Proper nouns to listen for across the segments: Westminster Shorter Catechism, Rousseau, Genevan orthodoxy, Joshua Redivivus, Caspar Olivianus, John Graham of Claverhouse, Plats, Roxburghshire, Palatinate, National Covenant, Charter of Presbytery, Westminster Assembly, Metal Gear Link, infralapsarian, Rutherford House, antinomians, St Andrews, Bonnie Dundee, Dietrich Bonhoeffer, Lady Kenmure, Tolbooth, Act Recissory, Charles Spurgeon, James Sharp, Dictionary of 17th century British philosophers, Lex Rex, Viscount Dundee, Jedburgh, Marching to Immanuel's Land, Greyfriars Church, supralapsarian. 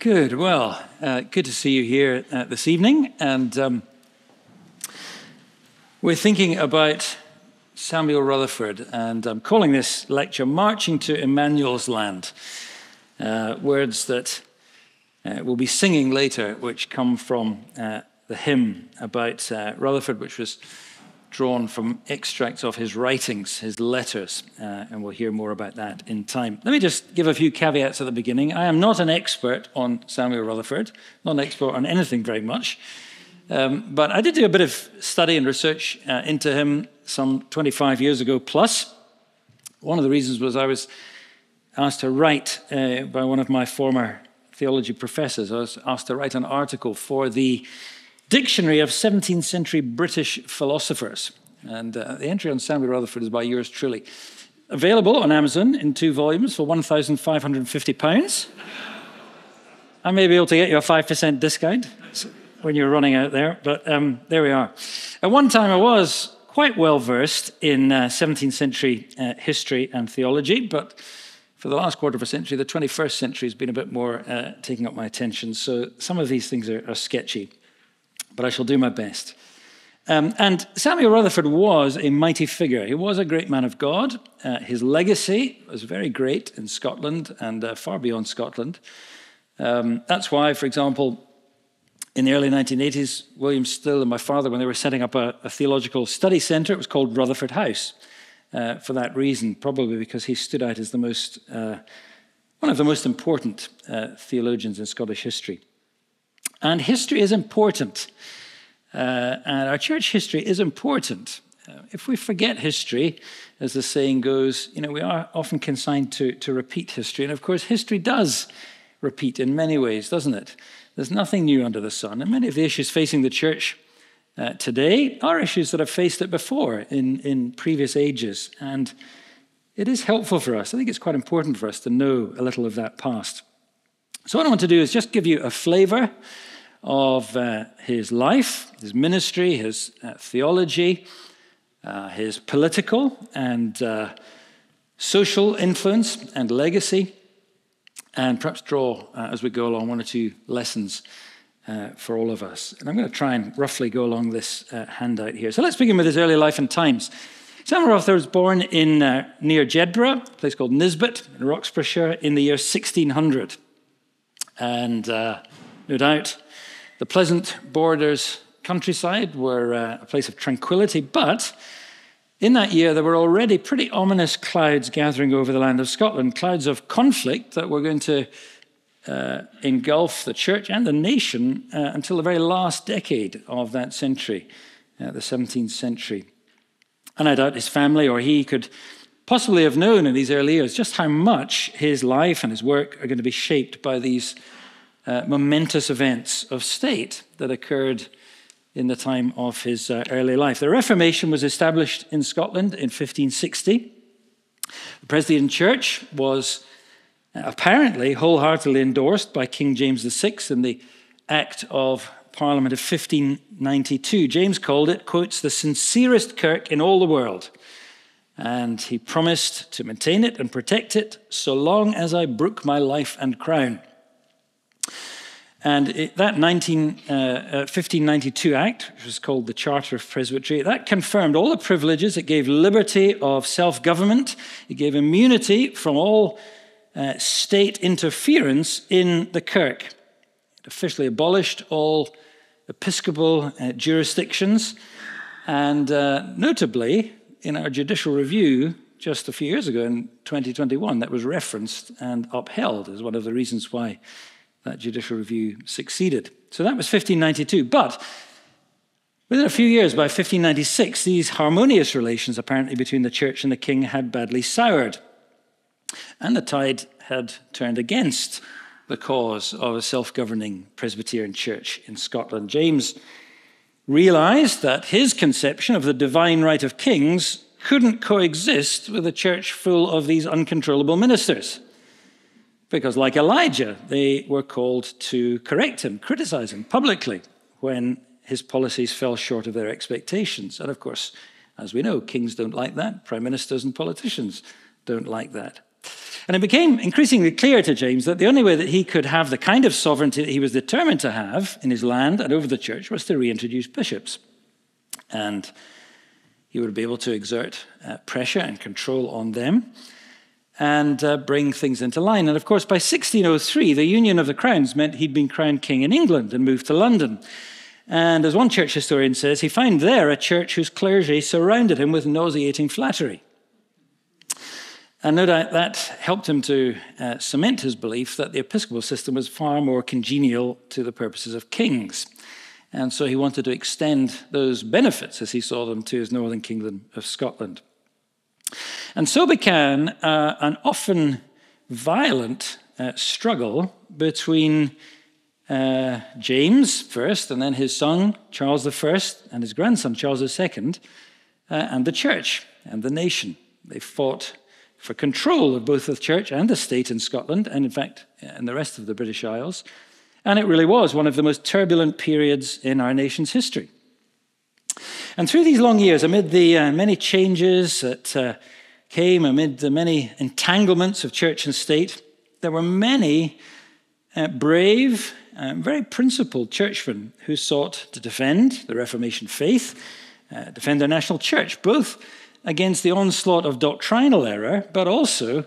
Good. Well, good to see you here this evening. And we're thinking about Samuel Rutherford, and I'm calling this lecture Marching to Immanuel's Land. Words that we'll be singing later, which come from the hymn about Rutherford, which was drawn from extracts of his writings, his letters, and we'll hear more about that in time. Let me just give a few caveats at the beginning. I am not an expert on Samuel Rutherford, not an expert on anything very much, but I did do a bit of study and research into him some 25 years ago plus. One of the reasons was I was asked to write by one of my former theology professors. I was asked to write an article for the Dictionary of 17th century British philosophers. And the entry on Samuel Rutherford is by yours truly. Available on Amazon in 2 volumes for £1,550. I may be able to get you a 5% discount when you're running out there, but there we are. At one time I was quite well versed in 17th century history and theology, but for the last quarter of a century, the 21st century has been a bit more taking up my attention. So some of these things are sketchy, but I shall do my best. And Samuel Rutherford was a mighty figure. He was a great man of God. His legacy was very great in Scotland and far beyond Scotland. That's why, for example, in the early 1980s, William Still and my father, when they were setting up a theological study centre, it was called Rutherford House for that reason, probably because he stood out as the most, one of the most important theologians in Scottish history. And history is important, and our church history is important. If we forget history, as the saying goes, you know, we are often consigned to repeat history. And of course, history does repeat in many ways, doesn't it? There's nothing new under the sun. And many of the issues facing the church today are issues that have faced it before in previous ages. And it is helpful for us. I think it's quite important for us to know a little of that past. So what I want to do is just give you a flavor of his life, his ministry, his theology, his political and social influence and legacy, and perhaps draw, as we go along, one or two lessons for all of us. And I'm going to try and roughly go along this handout here. So let's begin with his early life and times. Samuel Rutherford was born in near Jedburgh, a place called Nisbet in Roxburghshire, in the year 1600. And no doubt, the pleasant borders countryside were a place of tranquility, but in that year there were already pretty ominous clouds gathering over the land of Scotland, clouds of conflict that were going to engulf the church and the nation until the very last decade of that century, the 17th century. And I doubt his family or he could possibly have known in these early years just how much his life and his work are going to be shaped by these momentous events of state that occurred in the time of his early life. The Reformation was established in Scotland in 1560. The Presbyterian Church was apparently wholeheartedly endorsed by King James VI in the Act of Parliament of 1592. James called it, quotes, "the sincerest kirk in all the world." And he promised to maintain it and protect it so long as I brook my life and crown. And that 1592 Act, which was called the Charter of Presbytery, that confirmed all the privileges. It gave liberty of self-government. It gave immunity from all state interference in the Kirk. It officially abolished all episcopal jurisdictions. And notably, in our judicial review just a few years ago in 2021, that was referenced and upheld as one of the reasons why that judicial review succeeded. So that was 1592. But within a few years, by 1596, these harmonious relations apparently between the church and the king had badly soured. And the tide had turned against the cause of a self-governing Presbyterian church in Scotland. James realized that his conception of the divine right of kings couldn't coexist with a church full of these uncontrollable ministers, because like Elijah, they were called to correct him, criticize him publicly when his policies fell short of their expectations. And of course, as we know, kings don't like that. Prime ministers and politicians don't like that. And it became increasingly clear to James that the only way that he could have the kind of sovereignty that he was determined to have in his land and over the church was to reintroduce bishops. And he would be able to exert pressure and control on them and bring things into line. And of course, by 1603, the union of the crowns meant he'd been crowned king in England and moved to London. And as one church historian says, he found there a church whose clergy surrounded him with nauseating flattery. And no doubt that helped him to cement his belief that the episcopal system was far more congenial to the purposes of kings. And so he wanted to extend those benefits, as he saw them, to his northern kingdom of Scotland. And so began an often violent struggle between James first, and then his son, Charles I, and his grandson, Charles II, and the church and the nation. They fought for control of both the church and the state in Scotland, and in fact, in the rest of the British Isles. And it really was one of the most turbulent periods in our nation's history. And through these long years, amid the many changes that came, amid the many entanglements of church and state, there were many brave, very principled churchmen who sought to defend the Reformation faith, defend their national church, both against the onslaught of doctrinal error, but also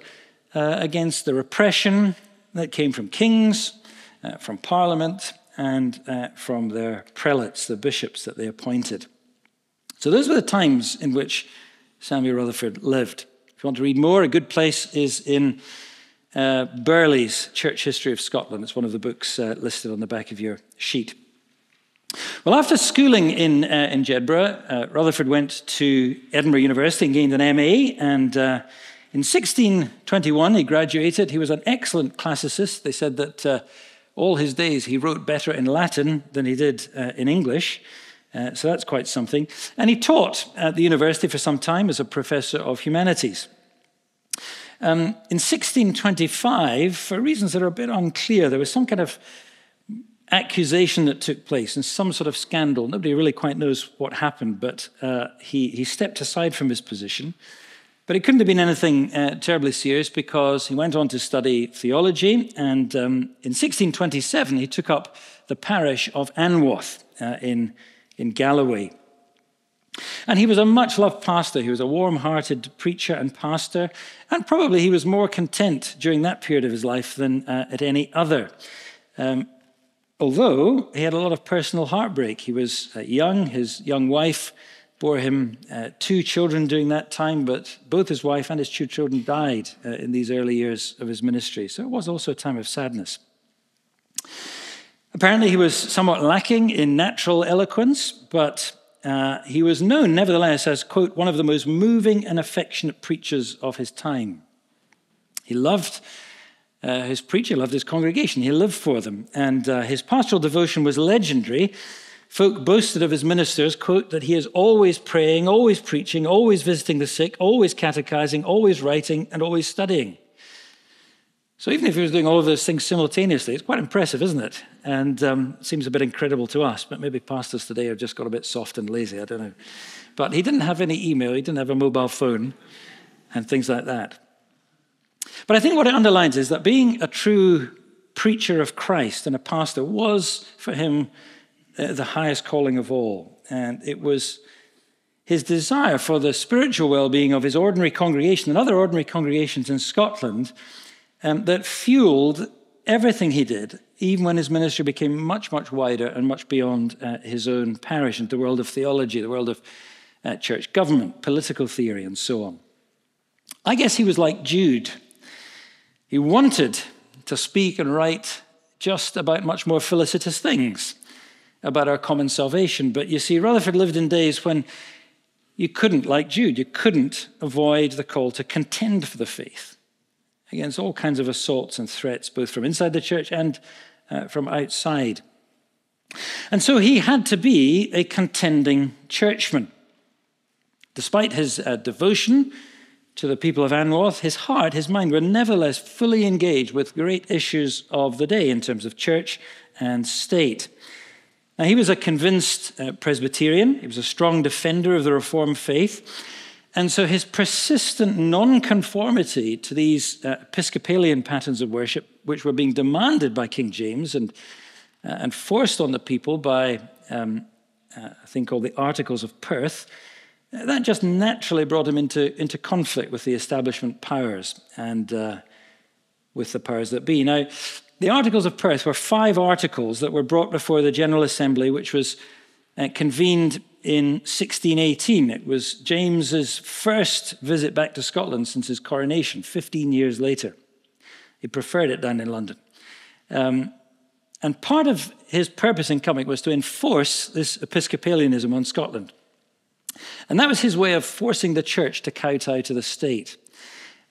against the repression that came from kings, from Parliament, and from their prelates, the bishops that they appointed. So those were the times in which Samuel Rutherford lived. If you want to read more, a good place is in Burley's Church History of Scotland. It's one of the books listed on the back of your sheet. Well, after schooling in Jedburgh, Rutherford went to Edinburgh University and gained an MA. And in 1621, he graduated. He was an excellent classicist. They said that all his days he wrote better in Latin than he did in English. So that's quite something. And he taught at the university for some time as a professor of humanities. In 1625, for reasons that are a bit unclear, there was some kind of accusation that took place and some sort of scandal. Nobody really quite knows what happened, but he stepped aside from his position. But it couldn't have been anything terribly serious, because he went on to study theology, and in 1627 he took up the parish of Anwoth in Galloway. And he was a much-loved pastor. He was a warm-hearted preacher and pastor, and probably he was more content during that period of his life than at any other. Although he had a lot of personal heartbreak. He was young. His young wife bore him two children during that time, but both his wife and his two children died in these early years of his ministry. So it was also a time of sadness. Apparently, he was somewhat lacking in natural eloquence, but he was known, nevertheless, as, quote, one of the most moving and affectionate preachers of his time. He loved his preacher, loved his congregation. He lived for them. And his pastoral devotion was legendary. Folk boasted of his ministers, quote, that he is always praying, always preaching, always visiting the sick, always catechizing, always writing, and always studying. So even if he was doing all of those things simultaneously, it's quite impressive, isn't it? And seems a bit incredible to us, but maybe pastors today have just got a bit soft and lazy, I don't know. But he didn't have any email, he didn't have a mobile phone, and things like that. But I think what it underlines is that being a true preacher of Christ and a pastor was, for him, the highest calling of all. And it was his desire for the spiritual well-being of his ordinary congregation and other ordinary congregations in Scotland that fueled everything he did, even when his ministry became much, much wider and much beyond his own parish, into the world of theology, the world of church government, political theory, and so on. I guess he was like Jude. He wanted to speak and write just about much more felicitous things about our common salvation. But you see, Rutherford lived in days when you couldn't, like Jude, you couldn't avoid the call to contend for the faith against all kinds of assaults and threats, both from inside the church and from outside. And so he had to be a contending churchman. Despite his devotion to the people of Anwoth, his heart, his mind were nevertheless fully engaged with great issues of the day in terms of church and state. Now, he was a convinced Presbyterian. He was a strong defender of the Reformed faith. And so his persistent nonconformity to these Episcopalian patterns of worship, which were being demanded by King James and forced on the people by a thing called the Articles of Perth, that just naturally brought him into conflict with the establishment powers and with the powers that be. Now, the Articles of Perth were 5 articles that were brought before the General Assembly, which was convened in 1618. It was James's first visit back to Scotland since his coronation, 15 years later. He preferred it down in London. And part of his purpose in coming was to enforce this Episcopalianism on Scotland. And that was his way of forcing the church to kowtow to the state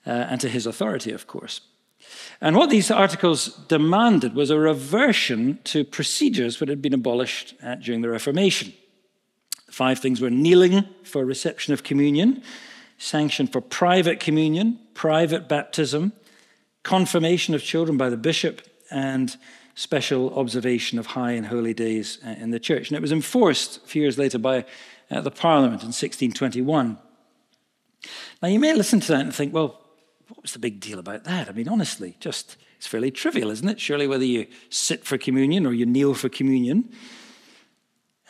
and to his authority, of course. And what these articles demanded was a reversion to procedures that had been abolished during the Reformation. The 5 things were kneeling for reception of communion, sanction for private communion, private baptism, confirmation of children by the bishop, and special observation of high and holy days in the church. And it was enforced a few years later by the Parliament in 1621. Now, you may listen to that and think, well, what was the big deal about that? I mean, honestly, it's fairly trivial, isn't it? Surely whether you sit for communion or you kneel for communion.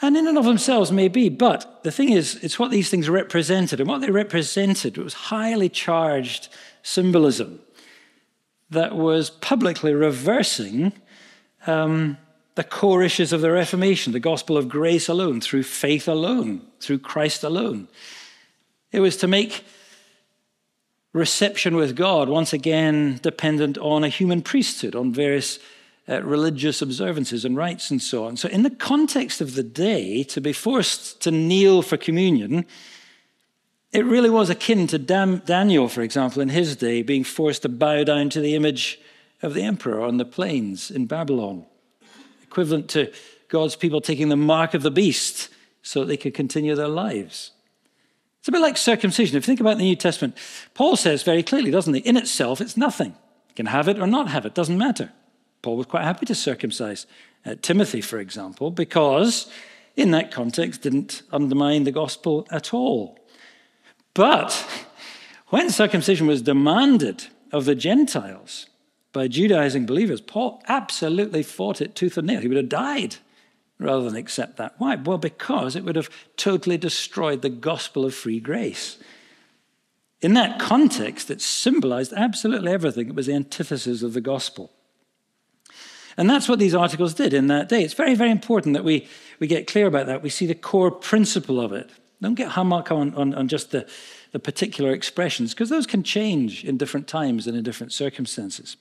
And in and of themselves may be, but the thing is, it's what these things represented. And what they represented was highly charged symbolism that was publicly reversing the core issues of the Reformation, the gospel of grace alone, through faith alone, through Christ alone. It was to make reception with God, once again, dependent on a human priesthood, on various religious observances and rites and so on. So in the context of the day, to be forced to kneel for communion, it really was akin to Daniel, for example, in his day, being forced to bow down to the image of the emperor on the plains in Babylon, equivalent to God's people taking the mark of the beast so that they could continue their lives. It's a bit like circumcision. If you think about the New Testament, Paul says very clearly, doesn't he? In itself, it's nothing. You can have it or not have it. Doesn't matter. Paul was quite happy to circumcise Timothy, for example, because in that context, didn't undermine the gospel at all. But when circumcision was demanded of the Gentiles by Judaizing believers, Paul absolutely fought it tooth and nail. He would have died rather than accept that. Why? Well, because it would have totally destroyed the gospel of free grace. In that context, it symbolized absolutely everything. It was the antithesis of the gospel. And that's what these articles did in that day. It's very, very important that we get clear about that. We see the core principle of it. Don't get hung up on just the particular expressions, because those can change in different times and in different circumstances.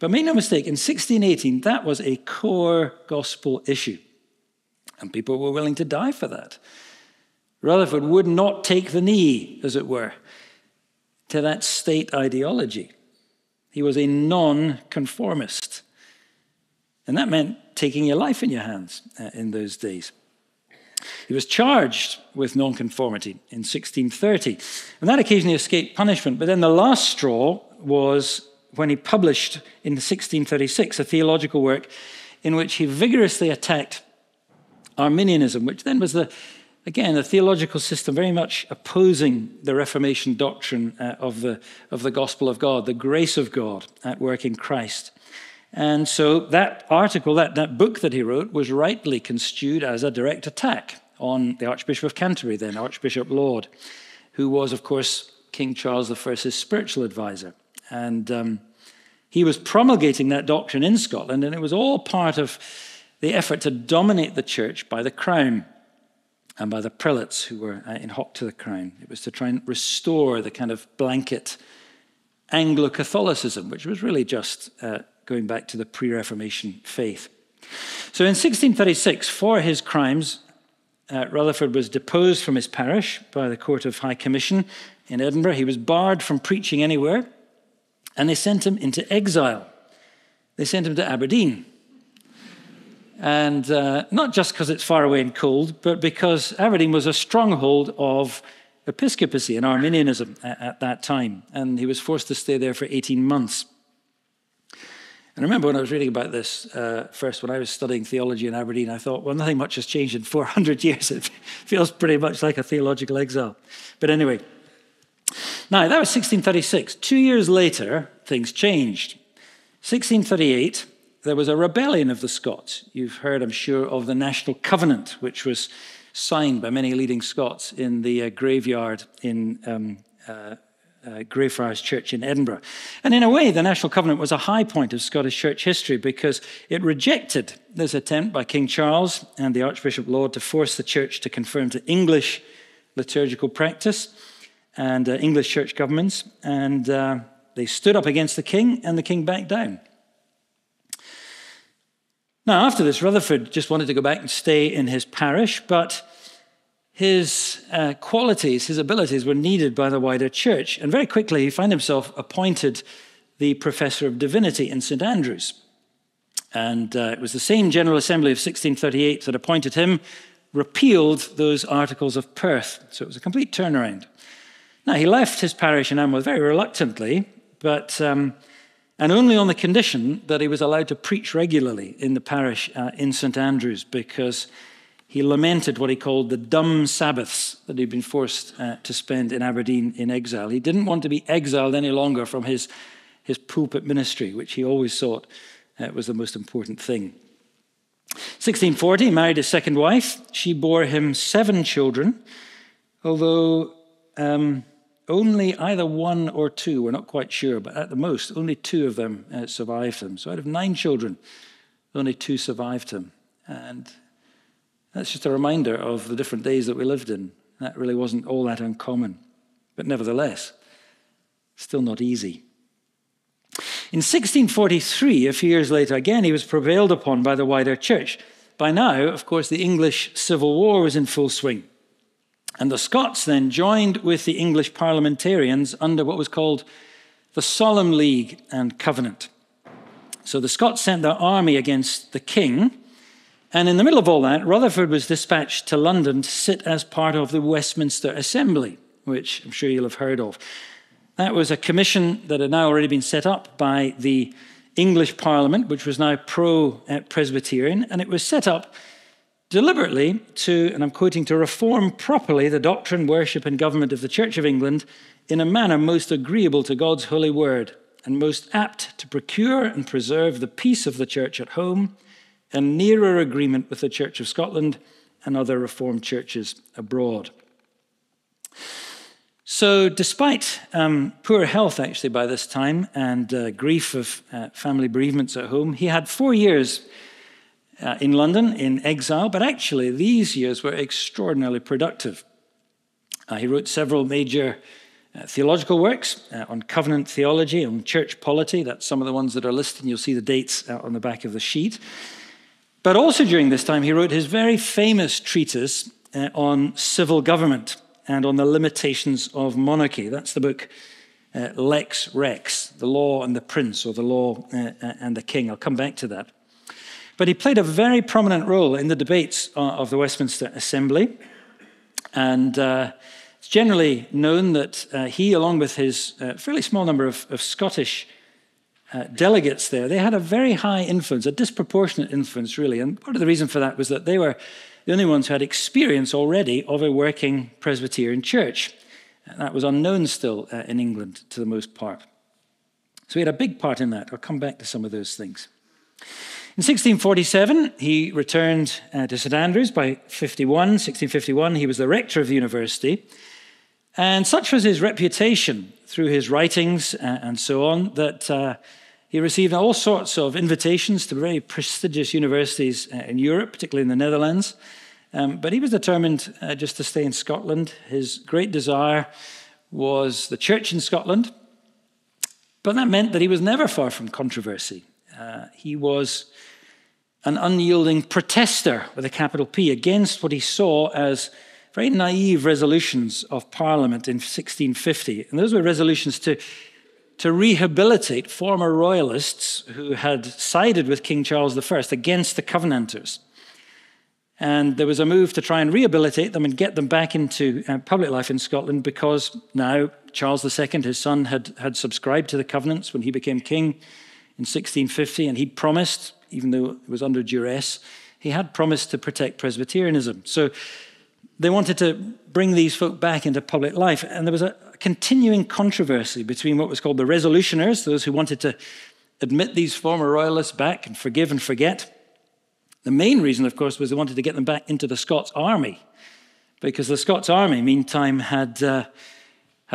But make no mistake, in 1618, that was a core gospel issue. And people were willing to die for that. Rutherford would not take the knee, as it were, to that state ideology. He was a non-conformist. And that meant taking your life in your hands in those days. He was charged with non-conformity in 1630. And that occasionally escaped punishment. But then the last straw was when he published in 1636 a theological work in which he vigorously attacked Arminianism, which then was, again, a theological system very much opposing the Reformation doctrine of the gospel of God, the grace of God at work in Christ. And so that article, that book that he wrote, was rightly construed as a direct attack on the Archbishop of Canterbury, then Archbishop Laud, who was, of course, King Charles I's spiritual advisor. And he was promulgating that doctrine in Scotland, and it was all part of the effort to dominate the church by the crown and by the prelates who were in hock to the crown. It was to try and restore the kind of blanket Anglo-Catholicism, which was really just going back to the pre-Reformation faith. So in 1636, for his crimes, Rutherford was deposed from his parish by the Court of High Commission in Edinburgh. He was barred from preaching anywhere, and they sent him into exile. They sent him to Aberdeen. And not just because it's far away and cold, but because Aberdeen was a stronghold of Episcopacy and Arminianism at that time. And he was forced to stay there for 18 months. And I remember when I was reading about this first, when I was studying theology in Aberdeen, I thought, well, nothing much has changed in 400 years. It feels pretty much like a theological exile. But anyway, Now, that was 1636. 2 years later, things changed. 1638, there was a rebellion of the Scots. You've heard, I'm sure, of the National Covenant, which was signed by many leading Scots in the graveyard in Greyfriars Church in Edinburgh. And in a way, the National Covenant was a high point of Scottish church history because it rejected this attempt by King Charles and the Archbishop Laud to force the church to conform to English liturgical practice and English church governments. And they stood up against the king, and the king backed down. Now, after this, Rutherford just wanted to go back and stay in his parish, but his qualities, his abilities were needed by the wider church. And very quickly, he found himself appointed the Professor of Divinity in St Andrews. And it was the same General Assembly of 1638 that appointed him, repealed those Articles of Perth. So it was a complete turnaround. Now, he left his parish in Anwoth very reluctantly, but and only on the condition that he was allowed to preach regularly in the parish in St Andrews, because he lamented what he called the dumb Sabbaths that he'd been forced to spend in Aberdeen in exile. He didn't want to be exiled any longer from his pulpit ministry, which he always thought was the most important thing. 1640, he married his second wife. She bore him 7 children, although only either 1 or 2, we're not quite sure, but at the most, only 2 of them survived him. So out of 9 children, only 2 survived him. And that's just a reminder of the different days that we lived in. That really wasn't all that uncommon. But nevertheless, still not easy. In 1643, a few years later, again, he was prevailed upon by the wider church. By now, of course, the English Civil War was in full swing. And the Scots then joined with the English parliamentarians under what was called the Solemn League and Covenant. So the Scots sent their army against the king. And in the middle of all that, Rutherford was dispatched to London to sit as part of the Westminster Assembly, which I'm sure you'll have heard of. That was a commission that had now already been set up by the English Parliament, which was now pro-Presbyterian, and it was set up deliberately to, and I'm quoting, to reform properly the doctrine, worship, and government of the Church of England in a manner most agreeable to God's holy word and most apt to procure and preserve the peace of the Church at home and nearer agreement with the Church of Scotland and other Reformed churches abroad. So despite poor health, actually, by this time, and grief of family bereavements at home, he had 4 years in London in exile, but actually these years were extraordinarily productive. He wrote several major theological works on covenant theology, on church polity. That's some of the ones that are listed, and you'll see the dates on the back of the sheet. But also during this time, he wrote his very famous treatise on civil government and on the limitations of monarchy. That's the book Lex Rex, The Law and the Prince, or The Law and the King. I'll come back to that. But he played a very prominent role in the debates of the Westminster Assembly. And it's generally known that he, along with his fairly small number of Scottish delegates there, they had a very high influence, a disproportionate influence, really. And part of the reason for that was that they were the only ones who had experience already of a working Presbyterian church. And that was unknown still in England, to the most part. So he had a big part in that. I'll come back to some of those things. In 1647, he returned to St Andrews. By 1651, he was the rector of the university. And such was his reputation through his writings and so on that he received all sorts of invitations to very prestigious universities in Europe, particularly in the Netherlands. But he was determined just to stay in Scotland. His great desire was the church in Scotland. But that meant that he was never far from controversy. He was an unyielding protester, with a capital P, against what he saw as very naive resolutions of Parliament in 1650. And those were resolutions to rehabilitate former royalists who had sided with King Charles I against the Covenanters. And there was a move to try and rehabilitate them and get them back into public life in Scotland, because now Charles II, his son, had subscribed to the Covenants when he became king in 1650, and he'd promised, even though it was under duress, he had promised to protect Presbyterianism. So they wanted to bring these folk back into public life, and there was a continuing controversy between what was called the resolutioners, those who wanted to admit these former royalists back and forgive and forget. The main reason, of course, was they wanted to get them back into the Scots army, because the Scots army, meantime, had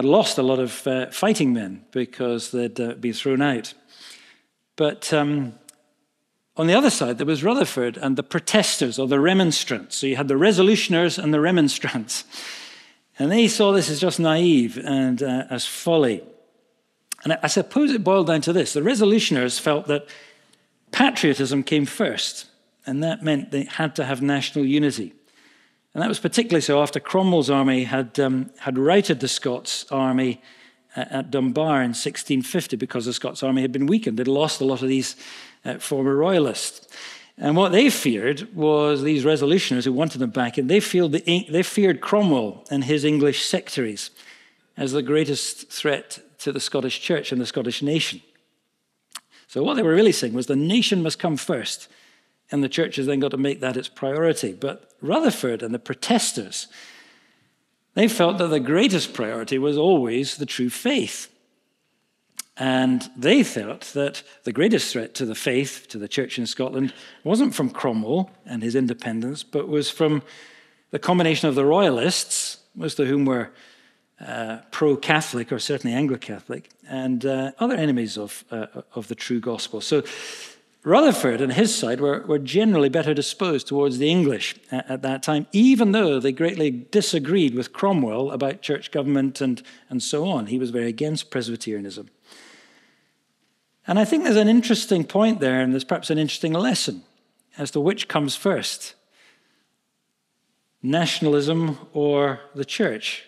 lost a lot of fighting men because they'd been thrown out. But on the other side, there was Rutherford and the protesters, or the remonstrants. So you had the resolutioners and the remonstrants. And they saw this as just naive and as folly. And I suppose it boiled down to this. The resolutioners felt that patriotism came first, and that meant they had to have national unity. And that was particularly so after Cromwell's army had routed the Scots army at Dunbar in 1650, because the Scots army had been weakened. They'd lost a lot of these former royalists. And what they feared was these resolutioners who wanted them back, and they feared Cromwell and his English sectaries as the greatest threat to the Scottish church and the Scottish nation. So what they were really saying was the nation must come first, and the church has then got to make that its priority. But Rutherford and the protesters, they felt that the greatest priority was always the true faith. And they thought that the greatest threat to the faith, to the church in Scotland, wasn't from Cromwell and his independence, but was from the combination of the royalists, most of whom were pro-Catholic, or certainly Anglo-Catholic, and other enemies of the true gospel. So Rutherford and his side were generally better disposed towards the English at that time, even though they greatly disagreed with Cromwell about church government and so on. He was very against Presbyterianism. And I think there's an interesting point there, and there's perhaps an interesting lesson as to which comes first, nationalism or the church.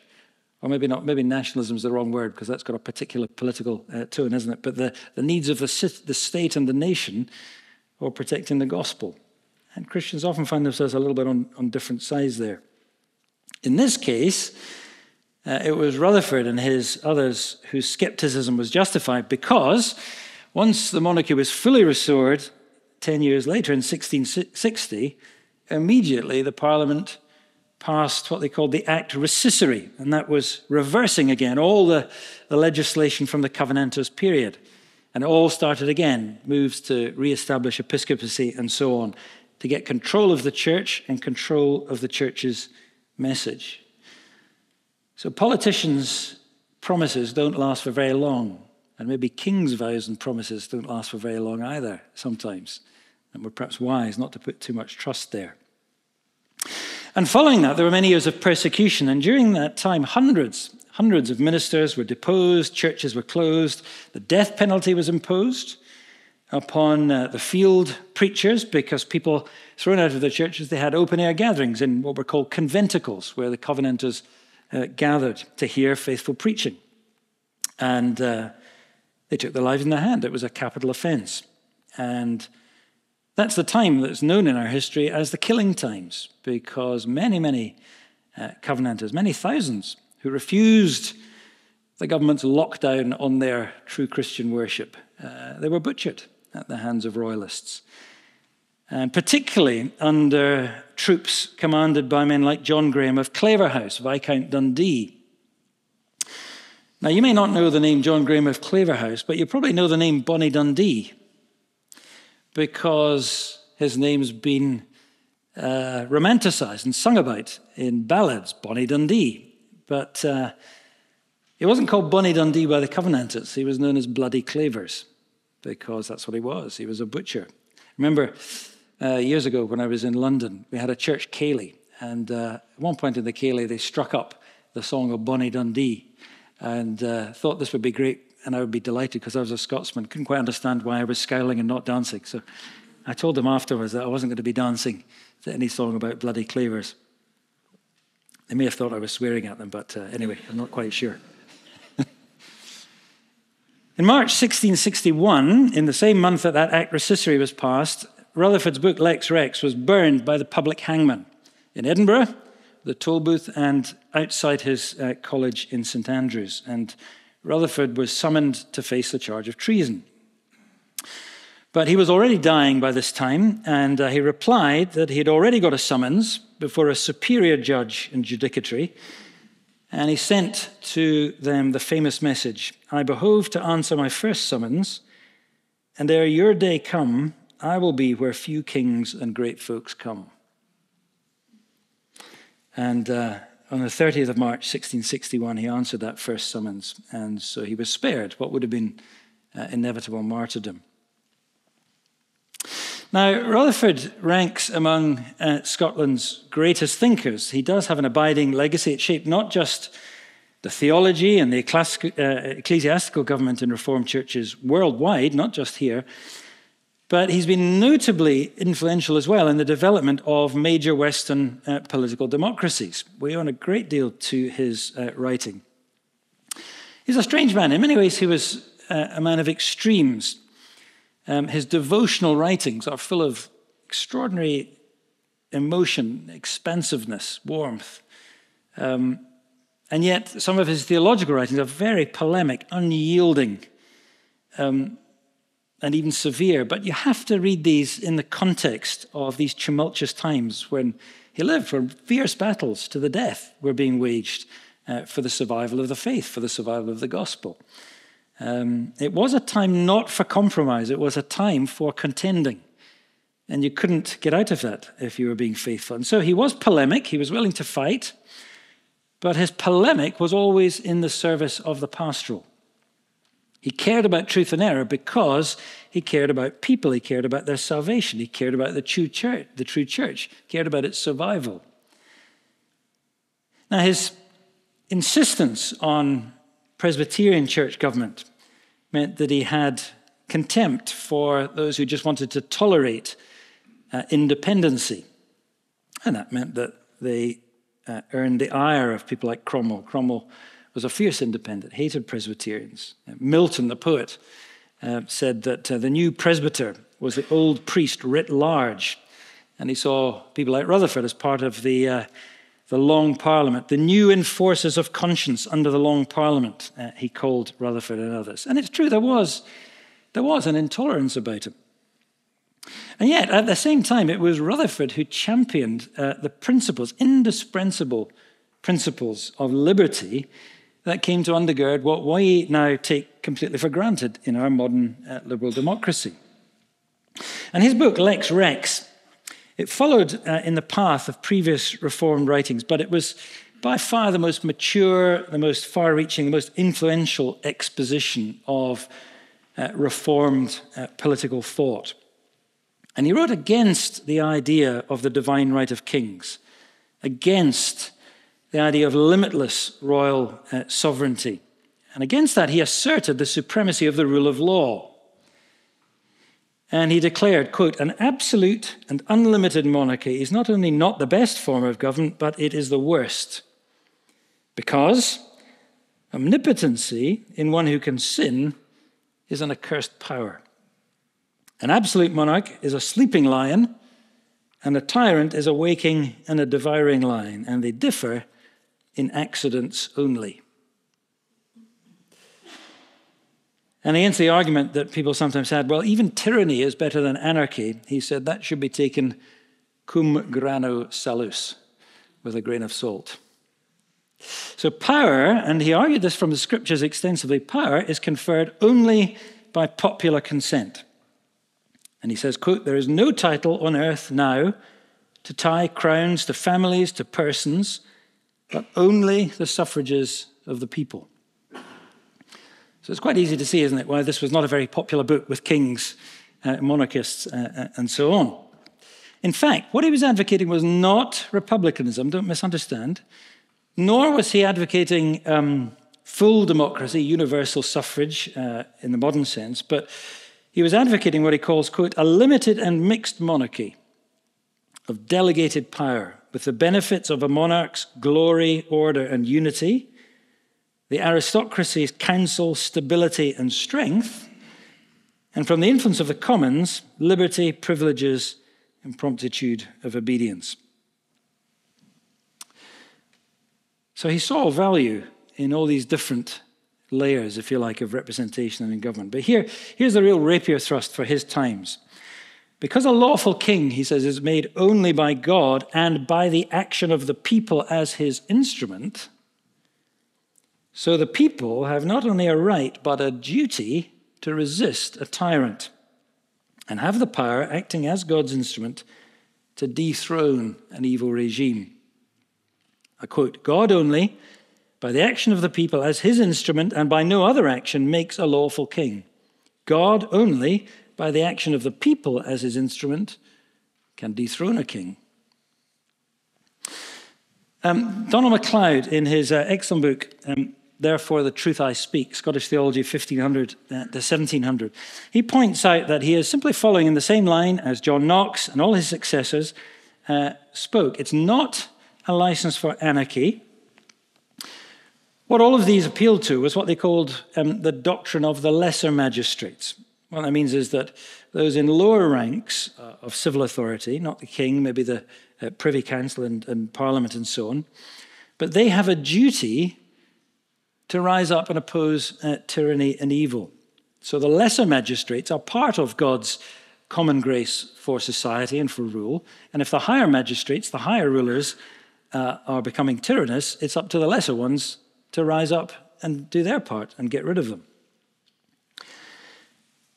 Or maybe not, maybe nationalism is the wrong word, because that's got a particular political tone, isn't it? But the needs of the state and the nation, or protecting the gospel. And Christians often find themselves a little bit on different sides there. In this case, it was Rutherford and his others whose skepticism was justified, because once the monarchy was fully restored, 10 years later in 1660, immediately the Parliament passed what they called the Act Recissory, and that was reversing again all the legislation from the Covenanters' period. And it all started again, moves to re-establish episcopacy and so on, to get control of the church and control of the church's message. So politicians' promises don't last for very long, and maybe kings' vows and promises don't last for very long either sometimes, and we're perhaps wise not to put too much trust there. And following that, there were many years of persecution, and during that time, hundreds of ministers were deposed, churches were closed, the death penalty was imposed upon the field preachers, because people thrown out of the churches, they had open-air gatherings in what were called conventicles, where the Covenanters gathered to hear faithful preaching. And they took their lives in their hand. It was a capital offence. And that's the time that's known in our history as the killing times, because many, many Covenanters, many thousands, who refused the government's lockdown on their true Christian worship, they were butchered at the hands of royalists. And particularly under troops commanded by men like John Graham of Claverhouse, Viscount Dundee. Now, you may not know the name John Graham of Claverhouse, but you probably know the name Bonnie Dundee, because his name's been romanticised and sung about in ballads, Bonnie Dundee. But he wasn't called Bonnie Dundee by the Covenanters. He was known as Bloody Clavers, because that's what he was. He was a butcher. Remember, years ago when I was in London, we had a church ceilidh, and at one point in the ceilidh, they struck up the song of Bonnie Dundee, and thought this would be great, and I would be delighted because I was a Scotsman. Couldn't quite understand why I was scowling and not dancing. So I told them afterwards that I wasn't going to be dancing to any song about bloody clavers. They may have thought I was swearing at them, but anyway, I'm not quite sure. In March 1661, in the same month that that Act Recissory was passed, Rutherford's book Lex Rex was burned by the public hangman in Edinburgh, the Tolbooth, and outside his college in St Andrews. And Rutherford was summoned to face the charge of treason. But he was already dying by this time, and he replied that he'd already got a summons before a superior judge in judicatory, and he sent to them the famous message, "I behove to answer my first summons, and ere your day come, I will be where few kings and great folks come." And on the 30th of March, 1661, he answered that first summons, and so he was spared what would have been inevitable martyrdom. Now, Rutherford ranks among Scotland's greatest thinkers. He does have an abiding legacy. It shaped not just the theology and the ecclesiastical government in Reformed churches worldwide, not just here, but he's been notably influential as well in the development of major Western political democracies. We owe a great deal to his writing. He's a strange man. In many ways, he was a man of extremes. His devotional writings are full of extraordinary emotion, expansiveness, warmth. And yet some of his theological writings are very polemic, unyielding, and even severe. But you have to read these in the context of these tumultuous times when he lived, where fierce battles to the death were being waged for the survival of the faith, for the survival of the gospel. It was a time not for compromise. It was a time for contending. And you couldn't get out of that if you were being faithful. And so he was polemic. He was willing to fight. But his polemic was always in the service of the pastoral. He cared about truth and error because he cared about people. He cared about their salvation. He cared about the true church. He cared about its survival. Now, his insistence on Presbyterian church government meant that he had contempt for those who just wanted to tolerate independency. And that meant that they earned the ire of people like Cromwell. Cromwell was a fierce independent, hated Presbyterians. Milton, the poet, said that the new presbyter was the old priest writ large. And he saw people like Rutherford as part of the Long Parliament, the new enforcers of conscience under the Long Parliament, he called Rutherford and others. And it's true, there was an intolerance about him. And yet, at the same time, it was Rutherford who championed the principles, indispensable principles of liberty that came to undergird what we now take completely for granted in our modern liberal democracy. And his book, Lex Rex, it followed in the path of previous Reformed writings, but it was by far the most mature, the most far-reaching, the most influential exposition of Reformed political thought. And he wrote against the idea of the divine right of kings, against the idea of limitless royal sovereignty. And against that, he asserted the supremacy of the rule of law. And he declared, quote, "An absolute and unlimited monarchy is not only not the best form of government, but it is the worst. Because omnipotency in one who can sin is an accursed power. An absolute monarch is a sleeping lion, and a tyrant is a waking and a devouring lion, and they differ in accidents only." And against the argument that people sometimes had, well, even tyranny is better than anarchy, he said that should be taken cum grano salus, with a grain of salt. So power, and he argued this from the scriptures extensively, power is conferred only by popular consent. And he says, quote, "There is no title on earth now to tie crowns to families, to persons, but only the suffrages of the people." So it's quite easy to see, isn't it, why this was not a very popular book with kings, monarchists, and so on. In fact, what he was advocating was not republicanism, don't misunderstand, nor was he advocating full democracy, universal suffrage in the modern sense, but he was advocating what he calls, quote, "a limited and mixed monarchy of delegated power with the benefits of a monarch's glory, order, and unity, the aristocracy's counsel, stability, and strength, and from the influence of the commons, liberty, privileges, and promptitude of obedience." So he saw value in all these different layers, if you like, of representation and in government. But here's the real rapier thrust for his times. Because a lawful king, he says, is made only by God and by the action of the people as his instrument, so the people have not only a right but a duty to resist a tyrant and have the power, acting as God's instrument, to dethrone an evil regime. I quote, God only, by the action of the people as his instrument and by no other action, makes a lawful king. God only, by the action of the people as his instrument, can dethrone a king. Donald MacLeod, in his excellent book, Therefore the Truth I Speak, Scottish Theology 1500 to 1700, he points out that he is simply following in the same line as John Knox and all his successors spoke. It's not a license for anarchy. What all of these appealed to was what they called the doctrine of the lesser magistrates. What that means is that those in lower ranks of civil authority, not the king, maybe the Privy Council and Parliament and so on, but they have a duty to rise up and oppose tyranny and evil. So the lesser magistrates are part of God's common grace for society and for rule. And if the higher magistrates, the higher rulers, are becoming tyrannous, it's up to the lesser ones to rise up and do their part and get rid of them.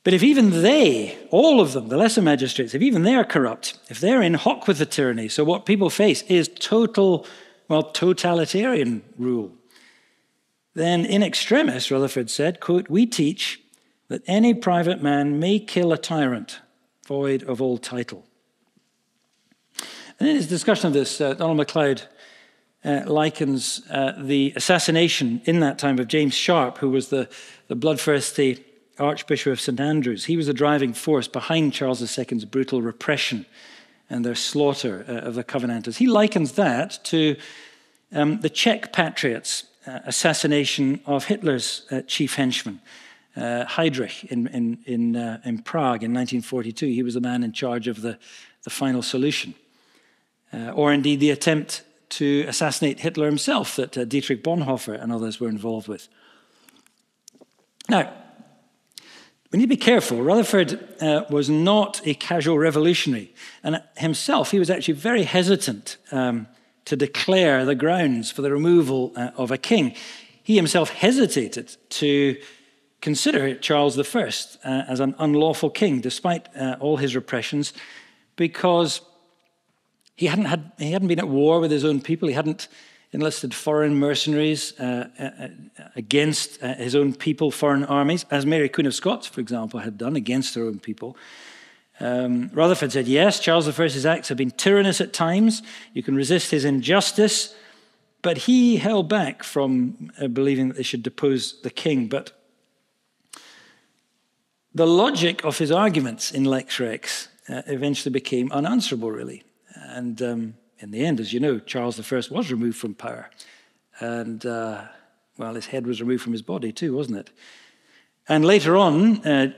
But if even they, all of them, the lesser magistrates, if even they are corrupt, if they're in hock with the tyranny, so what people face is total, well, totalitarian rule, then in extremis, Rutherford said, quote, we teach that any private man may kill a tyrant, void of all title. And in his discussion of this, Donald MacLeod likens the assassination in that time of James Sharp, who was the bloodthirsty Archbishop of St Andrews. He was the driving force behind Charles II's brutal repression and their slaughter of the Covenanters. He likens that to the Czech patriots' assassination of Hitler's chief henchman, Heydrich, in Prague in 1942. He was the man in charge of the final solution. Or indeed the attempt to assassinate Hitler himself that Dietrich Bonhoeffer and others were involved with. Now, we need to be careful. Rutherford was not a casual revolutionary. And himself, he was actually very hesitant to declare the grounds for the removal of a king. He himself hesitated to consider Charles I as an unlawful king, despite all his repressions, because he hadn't been at war with his own people. He hadn't enlisted foreign mercenaries against his own people, foreign armies, as Mary Queen of Scots, for example, had done against her own people. Rutherford said, yes, Charles I's acts have been tyrannous at times. You can resist his injustice. But he held back from believing that they should depose the king. But the logic of his arguments in Lex Rex eventually became unanswerable, really. And in the end, as you know, Charles I was removed from power. And, well, his head was removed from his body too, wasn't it? And later on,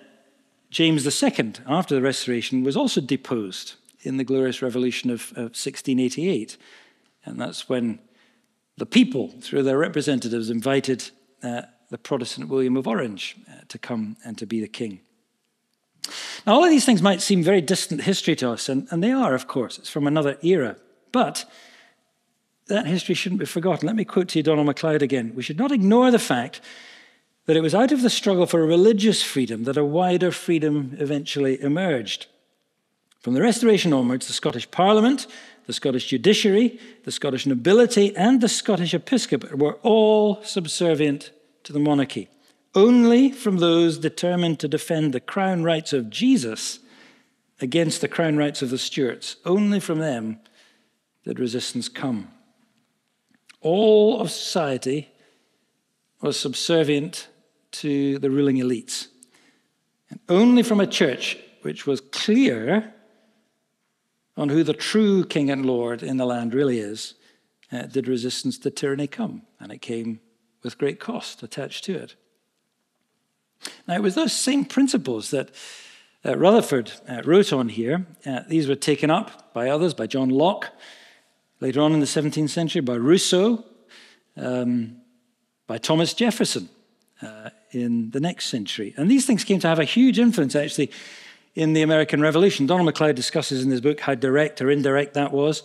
James II, after the Restoration, was also deposed in the Glorious Revolution of 1688. And that's when the people, through their representatives, invited the Protestant William of Orange to come and to be the king. Now, all of these things might seem very distant history to us, and they are, of course. It's from another era. But that history shouldn't be forgotten. Let me quote to you Donald MacLeod again. We should not ignore the fact that it was out of the struggle for religious freedom that a wider freedom eventually emerged. From the Restoration onwards, the Scottish Parliament, the Scottish judiciary, the Scottish nobility, and the Scottish episcopate were all subservient to the monarchy. Only from those determined to defend the crown rights of Jesus against the crown rights of the Stuarts, only from them did resistance come. All of society was subservient to the ruling elites. And only from a church which was clear on who the true king and lord in the land really is, did resistance to tyranny come. And it came with great cost attached to it. Now, it was those same principles that Rutherford wrote on here. These were taken up by others, by John Locke, later on in the 17th century, by Rousseau, by Thomas Jefferson in the next century. And these things came to have a huge influence, actually, in the American Revolution. Donald MacLeod discusses in his book how direct or indirect that was.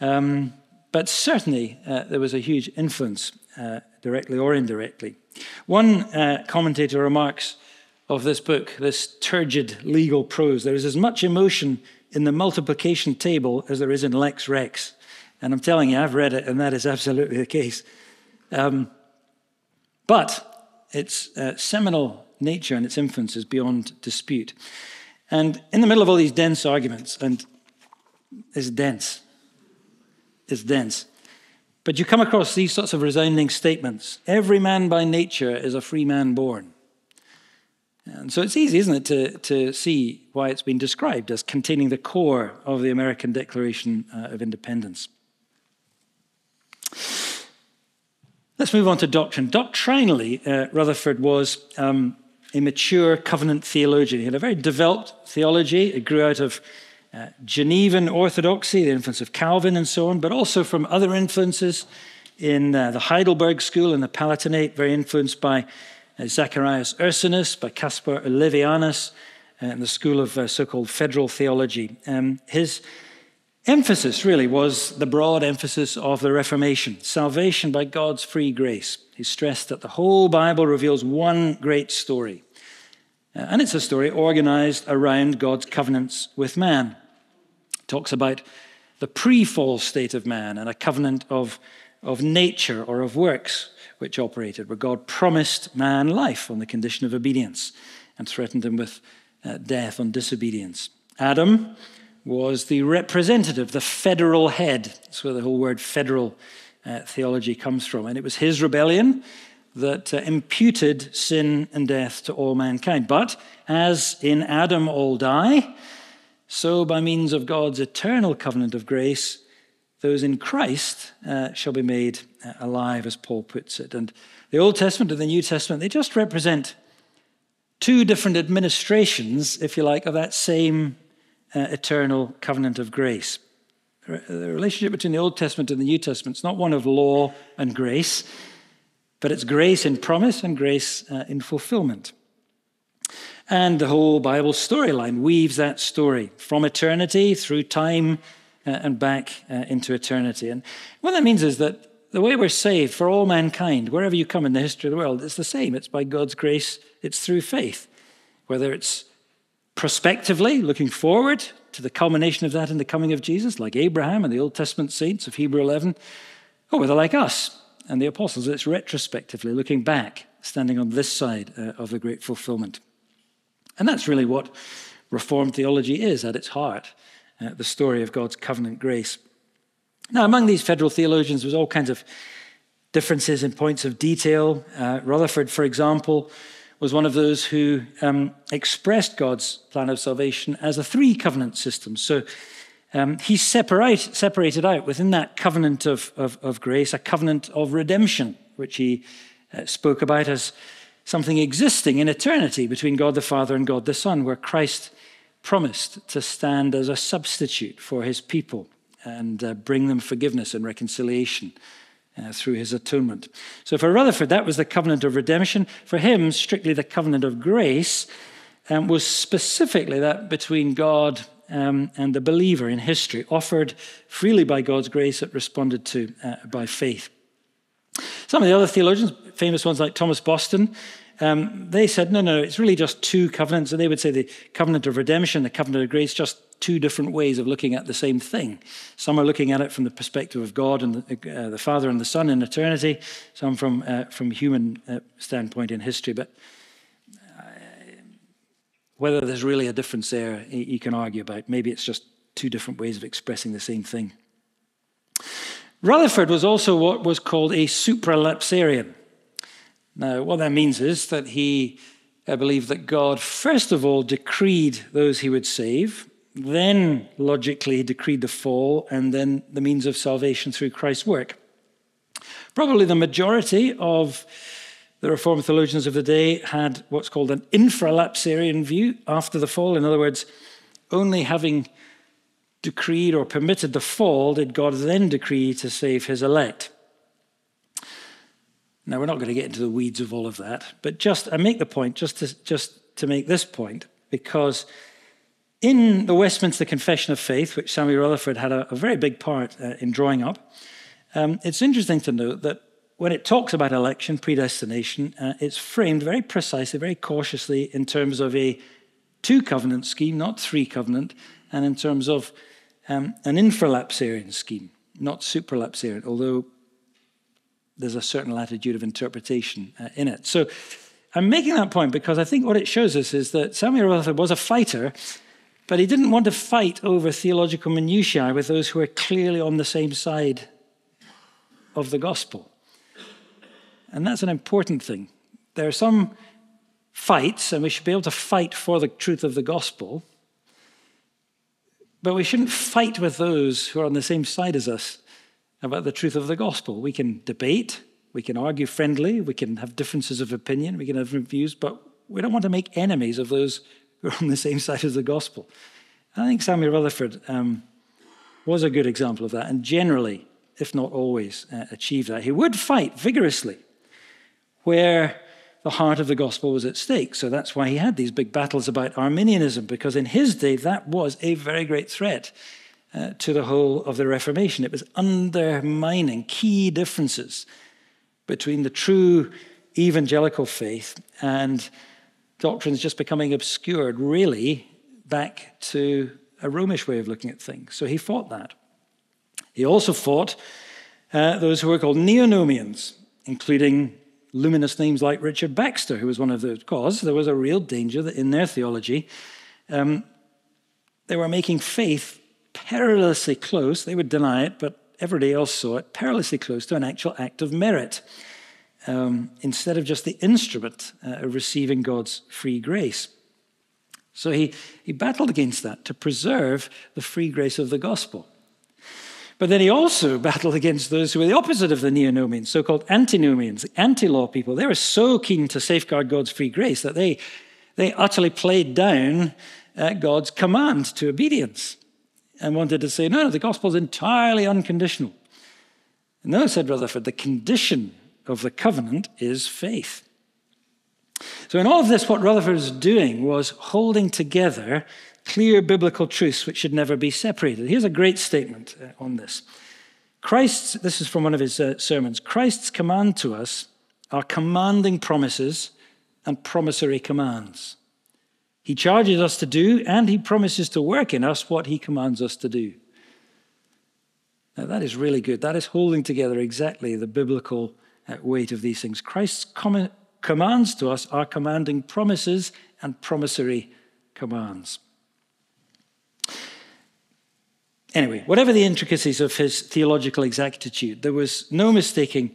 But certainly there was a huge influence, directly or indirectly. One commentator remarks of this book, this turgid legal prose, there is as much emotion in the multiplication table as there is in Lex Rex. And I'm telling you, I've read it, and that is absolutely the case. But its seminal nature and its influence is beyond dispute. And in the middle of all these dense arguments, and it's dense. But you come across these sorts of resounding statements. Every man by nature is a free man born. And so it's easy, isn't it, to see why it's been described as containing the core of the American Declaration of Independence. Let's move on to doctrine. Doctrinally, Rutherford was a mature covenant theologian. He had a very developed theology. It grew out of Genevan orthodoxy, the influence of Calvin and so on, but also from other influences in the Heidelberg School and the Palatinate, very influenced by Zacharias Ursinus, by Caspar Olivianus, and the school of so-called federal theology. His emphasis really was the broad emphasis of the Reformation, salvation by God's free grace. He stressed that the whole Bible reveals one great story, and it's a story organized around God's covenants with man. It talks about the pre-fall state of man and a covenant of nature or of works which operated, where God promised man life on the condition of obedience and threatened him with death on disobedience. Adam was the representative, the federal head. That's where the whole word federal theology comes from. And it was his rebellion that imputed sin and death to all mankind. But as in Adam all die, so by means of God's eternal covenant of grace, those in Christ shall be made alive, as Paul puts it. And the Old Testament and the New Testament, they just represent two different administrations, if you like, of that same eternal covenant of grace. The relationship between the Old Testament and the New Testament is not one of law and grace, but it's grace in promise and grace in fulfillment. And the whole Bible storyline weaves that story from eternity through time and back into eternity. And what that means is that the way we're saved for all mankind, wherever you come in the history of the world, it's the same. It's by God's grace. It's through faith. Whether it's prospectively, looking forward to the culmination of that in the coming of Jesus, like Abraham and the Old Testament saints of Hebrew 11, or whether like us and the apostles, it's retrospectively, looking back, standing on this side of the great fulfillment. And that's really what Reformed theology is at its heart. The story of God's covenant grace. Now, among these federal theologians, there was all kinds of differences in points of detail. Rutherford, for example, was one of those who expressed God's plan of salvation as a three-covenant system. So he separated out within that covenant of grace a covenant of redemption, which he spoke about as something existing in eternity between God the Father and God the Son, where Christ promised to stand as a substitute for his people and bring them forgiveness and reconciliation through his atonement. So for Rutherford, that was the covenant of redemption. For him, strictly the covenant of grace was specifically that between God and the believer in history, offered freely by God's grace that responded to by faith. Some of the other theologians, famous ones like Thomas Boston, they said, no, it's really just two covenants. And they would say the covenant of redemption, the covenant of grace, just two different ways of looking at the same thing. Some are looking at it from the perspective of God and the Father and the Son in eternity, some from human standpoint in history. But whether there's really a difference there, you can argue about. Maybe it's just two different ways of expressing the same thing. Rutherford was also what was called a supralapsarian. Now, what that means is that he believed that God, first of all, decreed those he would save, then logically decreed the fall, and then the means of salvation through Christ's work. Probably the majority of the Reformed theologians of the day had what's called an infralapsarian view after the fall. In other words, only having decreed or permitted the fall did God then decree to save his elect. Now, we're not going to get into the weeds of all of that, but I make the point, just to make this point, because In the Westminster Confession of Faith, which Samuel Rutherford had a very big part in drawing up, it's interesting to note that when it talks about election, predestination, it's framed very precisely, very cautiously in terms of a two-covenant scheme, not three-covenant, and in terms of an infralapsarian scheme, not supralapsarian, although there's a certain latitude of interpretation in it. So I'm making that point because I think what it shows us is that Samuel Rutherford was a fighter, but he didn't want to fight over theological minutiae with those who were clearly on the same side of the gospel. And that's an important thing. There are some fights, and we should be able to fight for the truth of the gospel, but we shouldn't fight with those who are on the same side as us about the truth of the gospel. We can debate, we can argue friendly, we can have differences of opinion, we can have different views, but we don't want to make enemies of those who are on the same side as the gospel. I think Samuel Rutherford was a good example of that, and generally, if not always, achieved that. He would fight vigorously where the heart of the gospel was at stake. So that's why he had these big battles about Arminianism, because in his day, that was a very great threat to the whole of the Reformation. It was undermining key differences between the true evangelical faith and doctrines just becoming obscured, really, back to a Romish way of looking at things. So he fought that. He also fought those who were called neonomians, including luminous names like Richard Baxter, who was one of those, because there was a real danger that in their theology, they were making faith perilously close. They would deny it, but everybody else saw it perilously close to an actual act of merit, instead of just the instrument of receiving God's free grace. So he battled against that to preserve the free grace of the gospel. But then he also battled against those who were the opposite of the neonomians, so-called antinomians, anti-law people. They were so keen to safeguard God's free grace that they utterly played down God's command to obedience and wanted to say, no, the gospel is entirely unconditional. No, said Rutherford, the condition of the covenant is faith. So in all of this, what Rutherford was doing was holding together clear biblical truths which should never be separated. Here's a great statement on this. This is from one of his sermons, Christ's command to us are commanding promises and promissory commands. He charges us to do and he promises to work in us what he commands us to do. Now that is really good. That is holding together exactly the biblical weight of these things. Christ's commands to us are commanding promises and promissory commands. Anyway, whatever the intricacies of his theological exactitude, there was no mistaking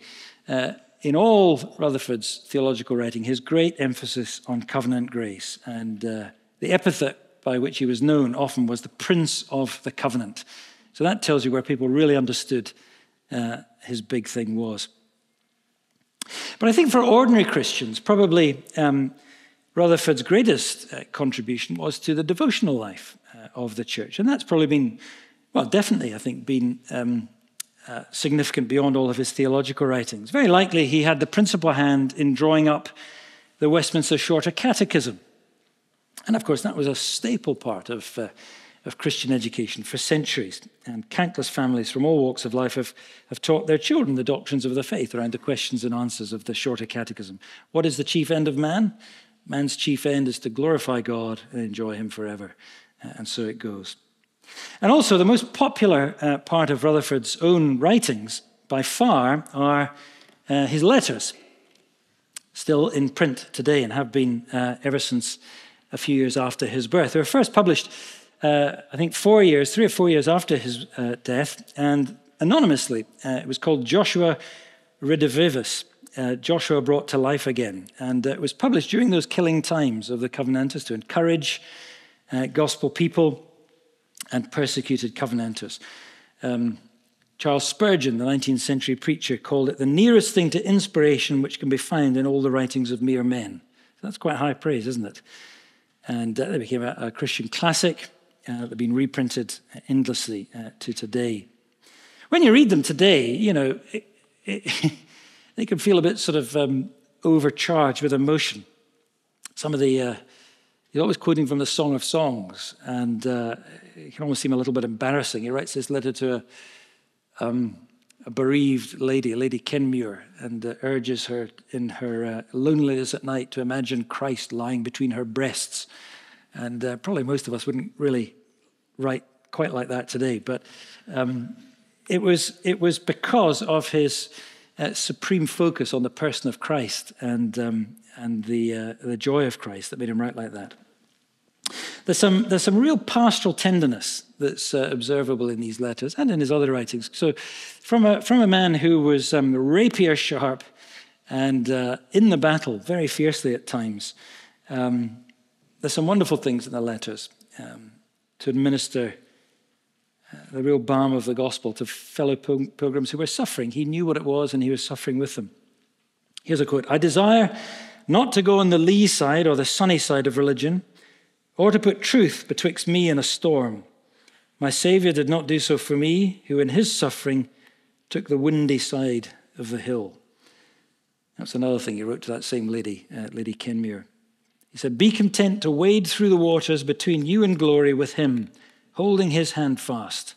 in all Rutherford's theological writing his great emphasis on covenant grace. And the epithet by which he was known often was the Prince of the Covenant. So that tells you where people really understood his big thing was. But I think for ordinary Christians, probably Rutherford's greatest contribution was to the devotional life of the church. And that's probably been, well, definitely, I think, been significant beyond all of his theological writings. Very likely he had the principal hand in drawing up the Westminster Shorter Catechism. And of course, that was a staple part of Christian education for centuries. And countless families from all walks of life have taught their children the doctrines of the faith around the questions and answers of the Shorter Catechism. What is the chief end of man? Man's chief end is to glorify God and enjoy him forever. And so it goes. And also, the most popular part of Rutherford's own writings, by far, are his letters, still in print today and have been ever since a few years after his birth. They were first published, I think, 4 years, 3 or 4 years after his death, and anonymously. It was called Joshua Redivivus, Joshua Brought to Life Again, and it was published during those killing times of the Covenanters to encourage gospel people and persecuted Covenanters. Charles Spurgeon, the 19th century preacher, called it the nearest thing to inspiration which can be found in all the writings of mere men. So that's quite high praise, isn't it? And it became a Christian classic that's been reprinted endlessly to today. When you read them today, you know, they can feel a bit sort of overcharged with emotion. Some of the He's always quoting from the Song of Songs, and it can almost seem a little bit embarrassing. He writes this letter to a bereaved lady, Lady Kenmure, and urges her in her loneliness at night to imagine Christ lying between her breasts. And probably most of us wouldn't really write quite like that today, but it was because of his supreme focus on the person of Christ and the joy of Christ that made him write like that. There's some real pastoral tenderness that's observable in these letters and in his other writings. So from a man who was rapier sharp and in the battle very fiercely at times, there's some wonderful things in the letters to administer the real balm of the gospel to fellow pilgrims who were suffering. He knew what it was and he was suffering with them. Here's a quote: "I desire not to go on the lee side or the sunny side of religion, or to put truth betwixt me and a storm. My Saviour did not do so for me, who in his suffering took the windy side of the hill." That's another thing he wrote to that same lady, Lady Kenmure. He said, "Be content to wade through the waters between you and glory with him, holding his hand fast,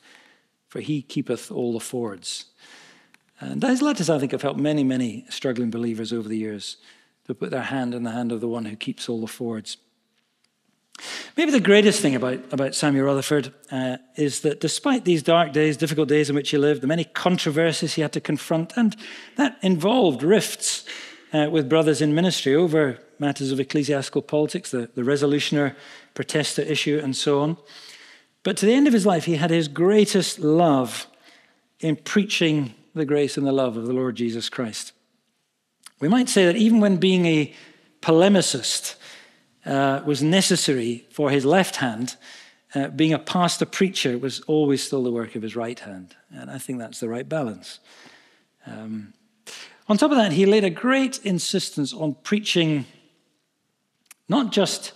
for he keepeth all the fords." And those letters, I think, have helped many, many struggling believers over the years to put their hand in the hand of the one who keeps all the fords. Maybe the greatest thing about Samuel Rutherford is that despite these dark days, difficult days in which he lived, the many controversies he had to confront, and that involved rifts with brothers in ministry over matters of ecclesiastical politics, the resolutioner, protester issue, and so on. But to the end of his life, he had his greatest love in preaching the grace and the love of the Lord Jesus Christ. We might say that even when being a polemicist was necessary for his left hand, being a pastor preacher was always still the work of his right hand. And I think that's the right balance. On top of that, he laid a great insistence on preaching not just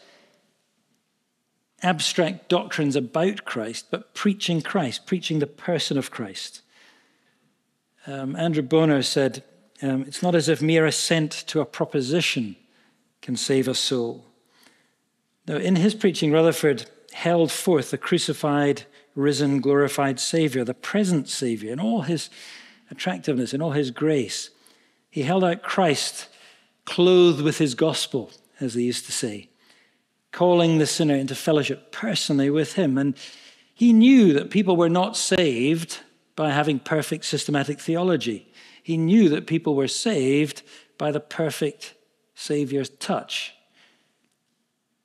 abstract doctrines about Christ, but preaching Christ, preaching the person of Christ. Andrew Boner said, "It's not as if mere assent to a proposition can save a soul." Now, in his preaching, Rutherford held forth the crucified, risen, glorified Saviour, the present Saviour, in all his attractiveness, in all his grace. He held out Christ clothed with his gospel, as they used to say, calling the sinner into fellowship personally with him. And he knew that people were not saved by having perfect systematic theology. He knew that people were saved by the perfect Saviour's touch.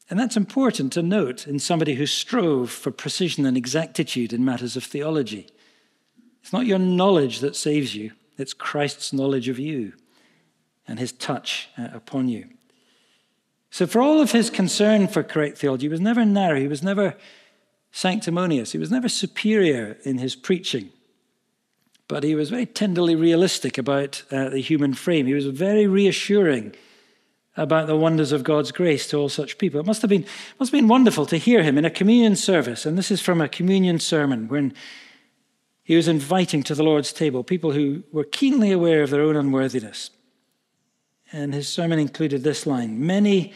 And that's important to note in somebody who strove for precision and exactitude in matters of theology. It's not your knowledge that saves you. It's Christ's knowledge of you and his touch upon you. So for all of his concern for correct theology, he was never narrow. He was never sanctimonious. He was never superior in his preaching. But he was very tenderly realistic about the human frame. He was very reassuring about the wonders of God's grace to all such people. It must have been wonderful to hear him in a communion service. And this is from a communion sermon when he was inviting to the Lord's table people who were keenly aware of their own unworthiness. And his sermon included this line: "Many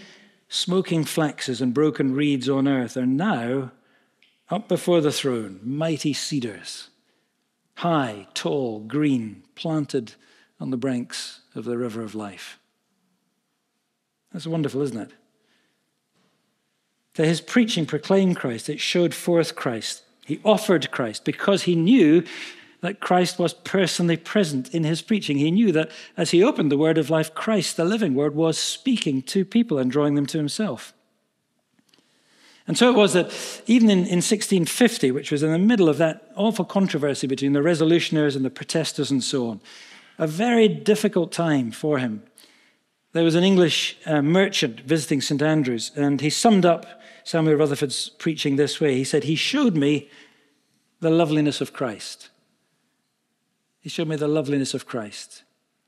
smoking flaxes and broken reeds on earth are now up before the throne, mighty cedars, high, tall, green, planted on the banks of the river of life." That's wonderful, isn't it? That his preaching proclaimed Christ, it showed forth Christ. He offered Christ because he knew that Christ was personally present in his preaching. He knew that as he opened the word of life, Christ, the living word, was speaking to people and drawing them to himself. And so it was that even in 1650, which was in the middle of that awful controversy between the resolutioners and the protesters and so on, a very difficult time for him, there was an English merchant visiting St Andrews, and he summed up Samuel Rutherford's preaching this way. He said, "He showed me the loveliness of Christ." He showed me the loveliness of Christ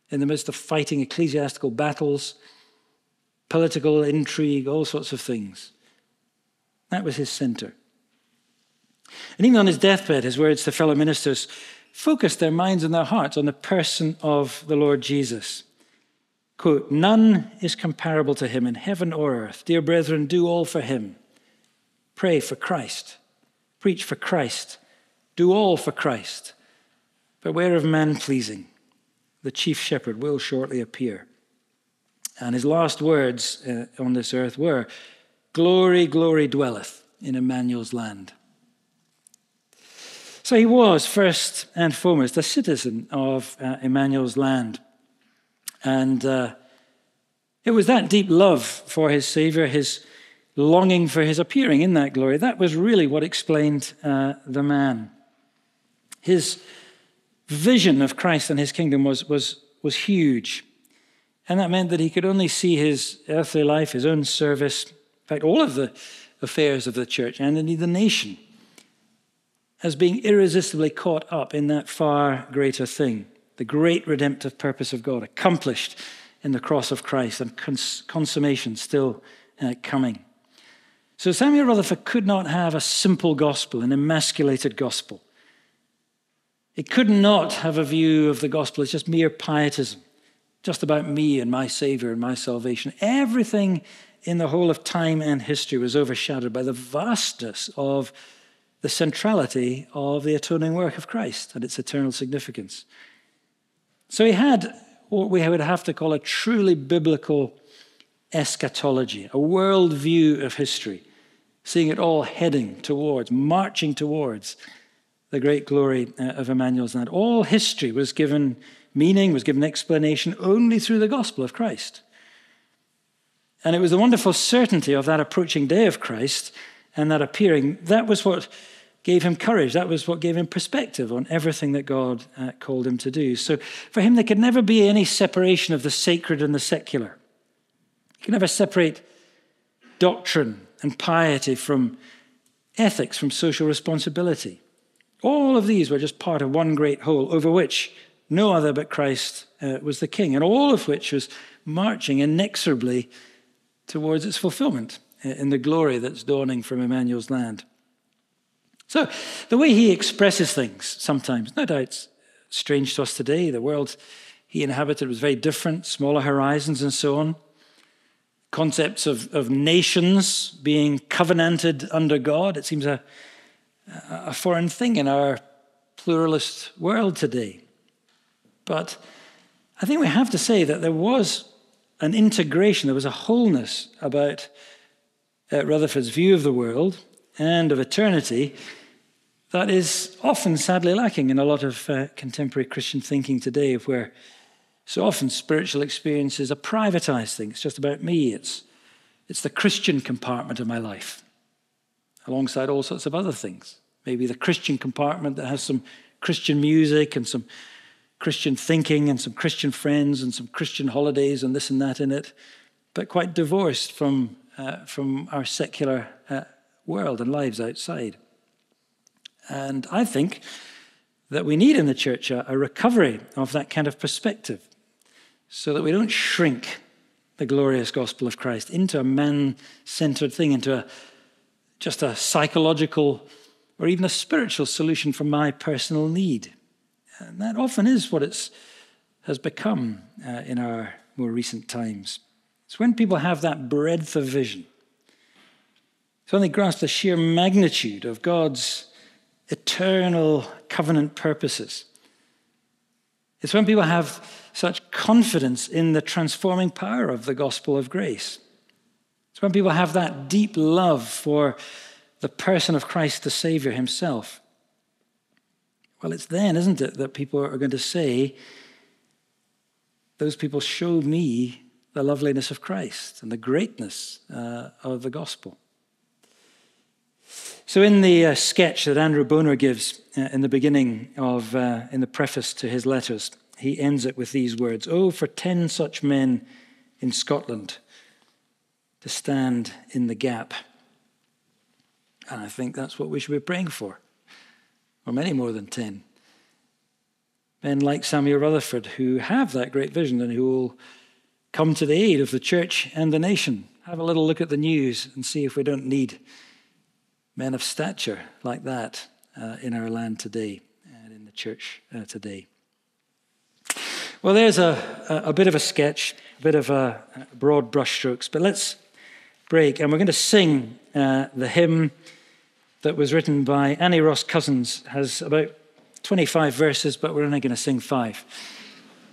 in the midst of fighting ecclesiastical battles, political intrigue, all sorts of things. That was his centre. And even on his deathbed, his words to fellow ministers focused their minds and their hearts on the person of the Lord Jesus, Quote, "None is comparable to him in heaven or earth. Dear brethren, do all for him. Pray for Christ. Preach for Christ. Do all for Christ. Beware of man-pleasing. The chief shepherd will shortly appear." And his last words on this earth were, "Glory, glory dwelleth in Immanuel's land." So he was, first and foremost, a citizen of Immanuel's land. And it was that deep love for his Savior, his longing for his appearing in that glory, that was really what explained the man. His vision of Christ and his kingdom was huge. And that meant that he could only see his earthly life, his own service, in fact, all of the affairs of the church and indeed the nation, as being irresistibly caught up in that far greater thing. The great redemptive purpose of God accomplished in the cross of Christ and consummation still coming. So Samuel Rutherford could not have a simple gospel, an emasculated gospel. It could not have a view of the gospel as just mere pietism, just about me and my Savior and my salvation. Everything in the whole of time and history was overshadowed by the vastness of the centrality of the atoning work of Christ and its eternal significance. So he had what we would have to call a truly biblical eschatology, a worldview of history, seeing it all heading towards, marching towards the great glory of Immanuel's land. All history was given meaning, was given explanation only through the gospel of Christ. And it was the wonderful certainty of that approaching day of Christ and that appearing, that was what gave him courage. That was what gave him perspective on everything that God called him to do. So for him, there could never be any separation of the sacred and the secular. You can never separate doctrine and piety from ethics, from social responsibility. All of these were just part of one great whole over which no other but Christ was the king, and all of which was marching inexorably towards its fulfillment in the glory that's dawning from Immanuel's land. So the way he expresses things sometimes, no doubt it's strange to us today. The world he inhabited was very different, smaller horizons and so on. Concepts of nations being covenanted under God, it seems a foreign thing in our pluralist world today. But I think we have to say that there was an integration, there was a wholeness about Rutherford's view of the world and of eternity that is often sadly lacking in a lot of contemporary Christian thinking today, where so often spiritual experiences are privatized things. It's just about me. It's the Christian compartment of my life, alongside all sorts of other things. Maybe the Christian compartment that has some Christian music and some Christian thinking and some Christian friends and some Christian holidays and this and that in it, but quite divorced from our secular world and lives outside. And I think that we need in the church a recovery of that kind of perspective, so that we don't shrink the glorious gospel of Christ into a man-centered thing, into just a psychological or even a spiritual solution for my personal need. And that often is what it has become in our more recent times. It's when people have that breadth of vision, it's when they grasp the sheer magnitude of God's eternal covenant purposes. It's when people have such confidence in the transforming power of the gospel of grace. It's when people have that deep love for the person of Christ, the Savior himself. Well, it's then, isn't it, that people are going to say, those people show me the loveliness of Christ and the greatness of the gospel. So in the sketch that Andrew Boner gives in the beginning of, in the preface to his letters, he ends it with these words, "Oh, for 10 such men in Scotland to stand in the gap." And I think that's what we should be praying for, or many more than 10. Men like Samuel Rutherford who have that great vision and who will come to the aid of the church and the nation. Have a little look at the news and see if we don't need men of stature like that in our land today and in the church today. Well, there's a bit of a sketch, a bit of broad brushstrokes, but let's break, and we're going to sing the hymn that was written by Annie Ross Cousins. It has about 25 verses, but we're only going to sing 5.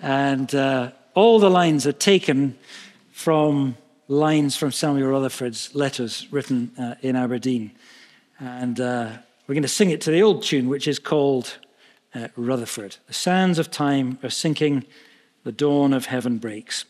And all the lines are taken from lines from Samuel Rutherford's letters written in Aberdeen. And we're going to sing it to the old tune, which is called Rutherford. The sands of time are sinking, the dawn of heaven breaks.